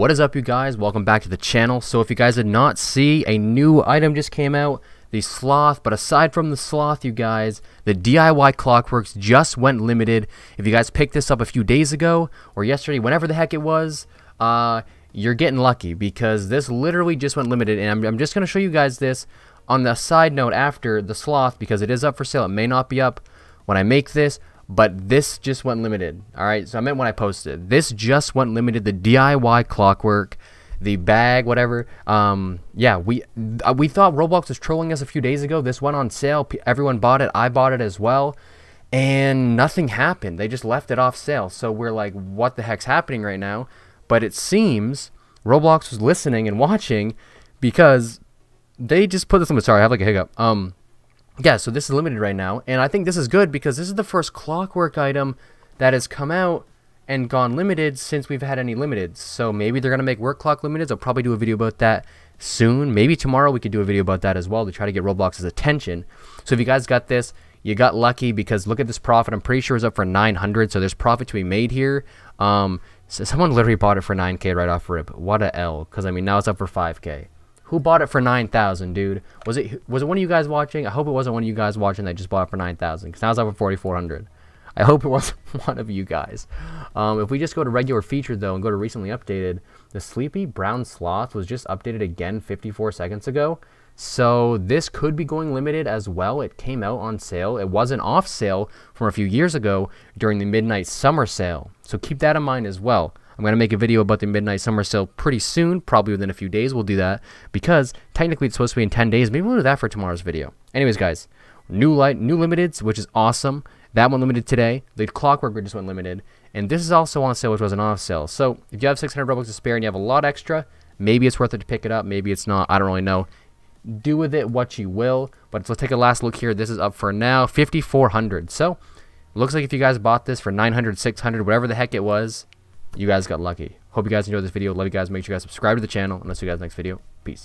What is up, you guys? Welcome back to the channel. So if you guys did not see, a new item just came out, the sloth. But aside from the sloth, you guys, the DIY clockworks just went limited. If you guys picked this up a few days ago or yesterday, whenever the heck it was, you're getting lucky, because this literally just went limited. And I'm just going to show you guys this on the side note after the sloth, because it is up for sale. It may not be up when I make this, but this just went limited. Alright, so I meant when I posted. This just went limited, the DIY clockwork, the bag, whatever. Yeah, we thought Roblox was trolling us a few days ago. This went on sale. Everyone bought it. I bought it as well. And nothing happened. They just left it off sale. So we're like, what the heck's happening right now? But it seems Roblox was listening and watching, because they just put this on. Sorry, I have like a hiccup. Yeah, so this is limited right now, and I think this is good, because this is the first clockwork item that has come out and gone limited since we've had any limiteds. So maybe they're going to make work clock limiteds. I'll probably do a video about that soon. Maybe tomorrow we could do a video about that as well, to try to get Roblox's attention. So if you guys got this, you got lucky, because look at this profit. I'm pretty sure it's up for 900, so there's profit to be made here. So someone literally bought it for 9K right off rip. What a L, because I mean, now it's up for 5K. Who bought it for 9,000, dude? Was it one of you guys watching? I hope it wasn't one of you guys watching that just bought it for 9,000, because now it's up for 4,400. I hope it wasn't one of you guys. If we just go to regular feature though, and go to recently updated, the sleepy brown sloth was just updated again 54 seconds ago. So this could be going limited as well. It came out on sale. It wasn't off sale from a few years ago during the midnight summer sale. So keep that in mind as well. I'm going to make a video about the midnight summer sale pretty soon, probably within a few days we'll do that, because technically it's supposed to be in 10 days. Maybe we'll do that for tomorrow's video. Anyways, guys, new limiteds, which is awesome. That one limited today. The clockwork just went limited, and this is also on sale, which was an off sale. So if you have 600 Robux to spare and you have a lot extra, maybe it's worth it to pick it up. Maybe it's not. I don't really know. Do with it what you will. But let's take a last look here. This is up for now 5,400. So looks like if you guys bought this for 900, 600, whatever the heck it was, you guys got lucky. Hope you guys enjoyed this video. Love you guys. Make sure you guys subscribe to the channel, and I'll see you guys next video. Peace.